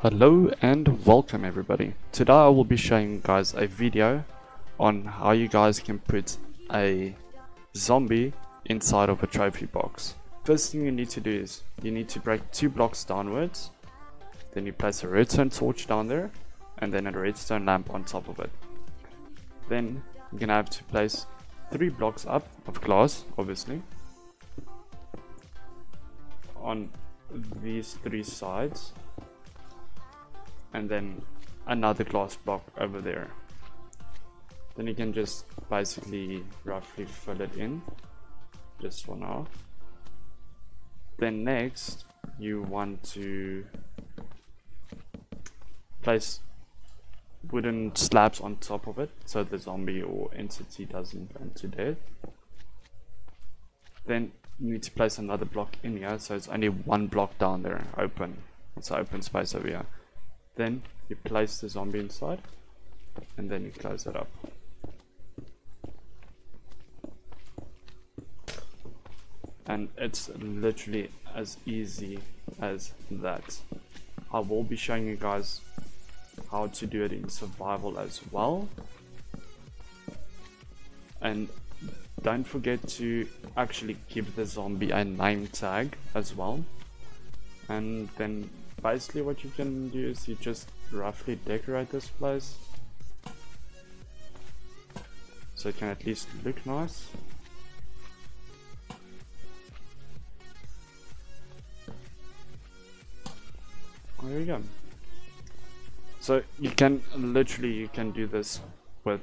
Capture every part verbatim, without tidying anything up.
Hello and welcome everybody. Today I will be showing you guys a video on how you guys can put a zombie inside of a trophy box. First thing you need to do is you need to break two blocks downwards, then you place a redstone torch down there and then a redstone lamp on top of it. Then you're gonna have to place three blocks up of glass, obviously, on these three sides, and then another glass block over there. Then you can just basically roughly fill it in, just for now. Then next you want to place wooden slabs on top of it so the zombie or entity doesn't burn to death. Then you need to place another block in here, so it's only one block down there open. It's an open space over here. Then you place the zombie inside and then you close it up. And it's literally as easy as that. I will be showing you guys how to do it in survival as well. And don't forget to actually give the zombie a name tag as well. And then basically what you can do is you just roughly decorate this place so it can at least look nice. There you go. So you can literally you can do this with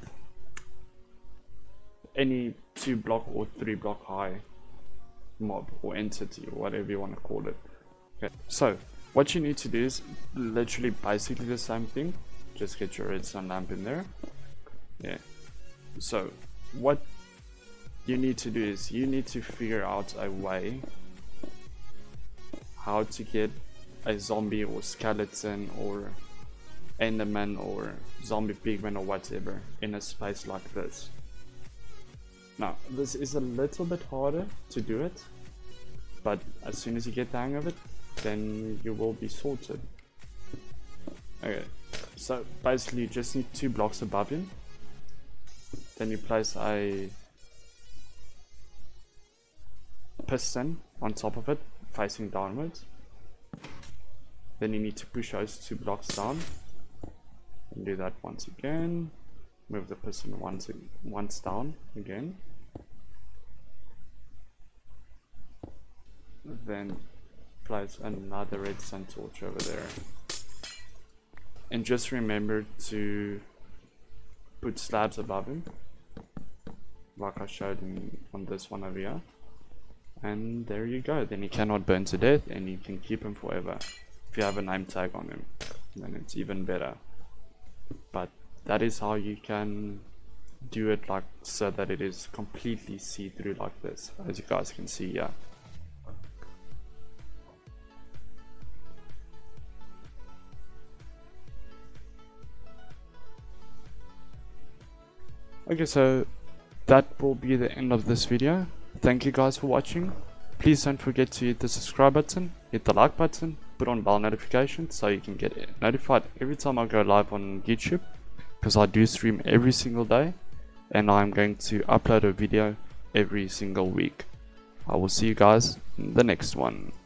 any two block or three block high mob or entity or whatever you want to call it. Okay, so what you need to do is literally basically the same thing, just get your redstone lamp in there. Yeah, so what you need to do is you need to figure out a way how to get a zombie or skeleton or enderman or zombie pigman or whatever in a space like this. Now this is a little bit harder to do it, but as soon as you get the hang of it, then you will be sorted. Okay, so basically you just need two blocks above you, then you place a piston on top of it facing downwards, then you need to push those two blocks down and do that once again, move the piston once once down again, then place another redstone torch over there. And just remember to put slabs above him like I showed in, on this one over here. And there you go, then he cannot burn to death and you can keep him forever. If you have a name tag on him, then it's even better. But that is how you can do it, like so that it is completely see-through like this, as you guys can see here. Okay, so that will be the end of this video. Thank you guys for watching. Please don't forget to hit the subscribe button, hit the like button, put on bell notifications so you can get notified every time I go live on YouTube, because I do stream every single day and I'm going to upload a video every single week. I will see you guys in the next one.